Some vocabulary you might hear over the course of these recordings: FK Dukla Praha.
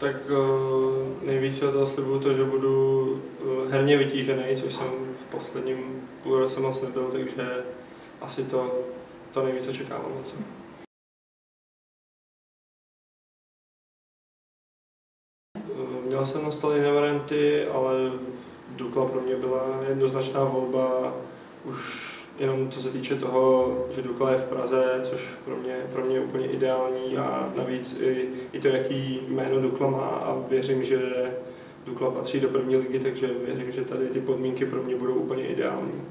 tak nejvíc od toho slibuju to, že budu herně vytížený, což jsem v posledním půlroce moc nebyl, takže asi to nejvíc očekávám. Měl jsem nastal jiné varianty, ale Dukla pro mě byla jednoznačná volba, už jenom co se týče toho, že Dukla je v Praze, což pro mě je úplně ideální, a navíc i to, jaký jméno Dukla má, a věřím, že Dukla patří do první ligy, takže věřím, že tady ty podmínky pro mě budou úplně ideální.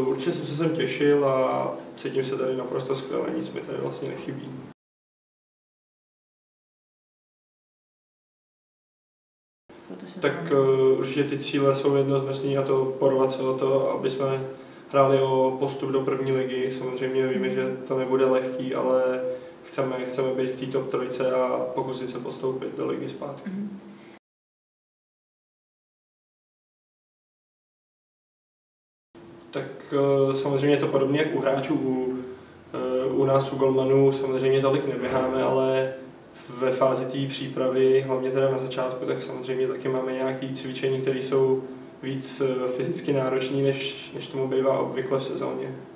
Určitě jsem se sem těšil a cítím se tady naprosto skvěle, nic mi tady vlastně nechybí. Tak určitě ty cíle jsou jednoznačné, a to porvat se o to, aby jsme hráli o postup do první ligy. Samozřejmě víme, že to nebude lehký, ale chceme být v té top trojce a pokusit se postoupit do ligy zpátky. Tak samozřejmě je to podobně jak u hráčů, u nás, u golmanů, samozřejmě tolik neběháme, ale ve fázi té přípravy, hlavně teda na začátku, tak samozřejmě taky máme nějaké cvičení, které jsou víc fyzicky náročné, než tomu bývá obvykle v sezóně.